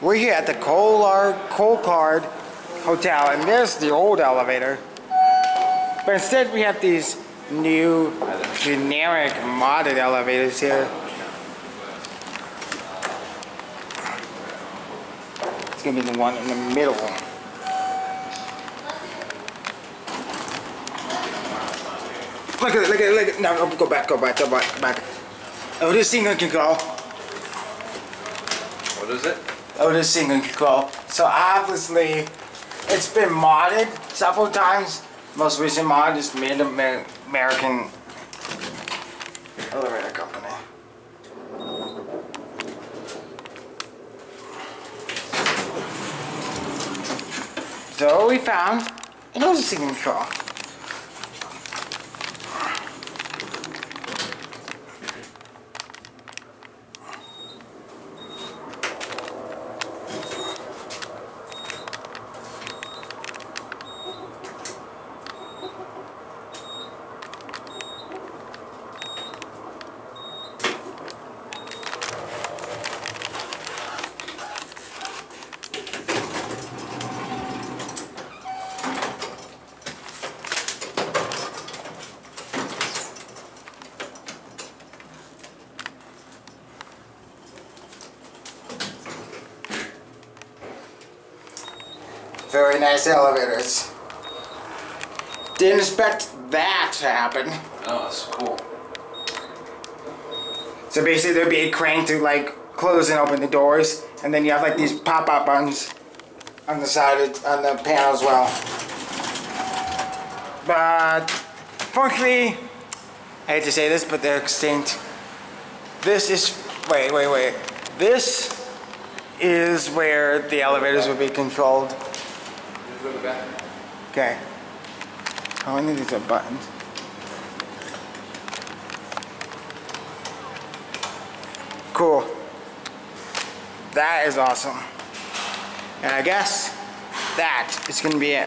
We're here at the Colcord Hotel, and there's the old elevator. But instead we have these new generic modded elevators here. It's gonna be the one in the middle. Look at it, look at it, look at it. No, go back. Oh, this thing can go. What is it? Oh, this thing can go. So obviously, it's been modded several times. Most recent mod is made by American Elevator Company. So we found an old singing control. Very nice elevators. Didn't expect that to happen. Oh, that's cool. So basically there'd be a crane to like close and open the doors, and then you have like these pop-up buttons on the side of, on the panel as well. But frankly, I hate to say this, but they're extinct. This is, wait. This is where the elevators would be controlled. Okay. Oh, I need these are buttons. Cool. That is awesome. And I guess that is going to be it.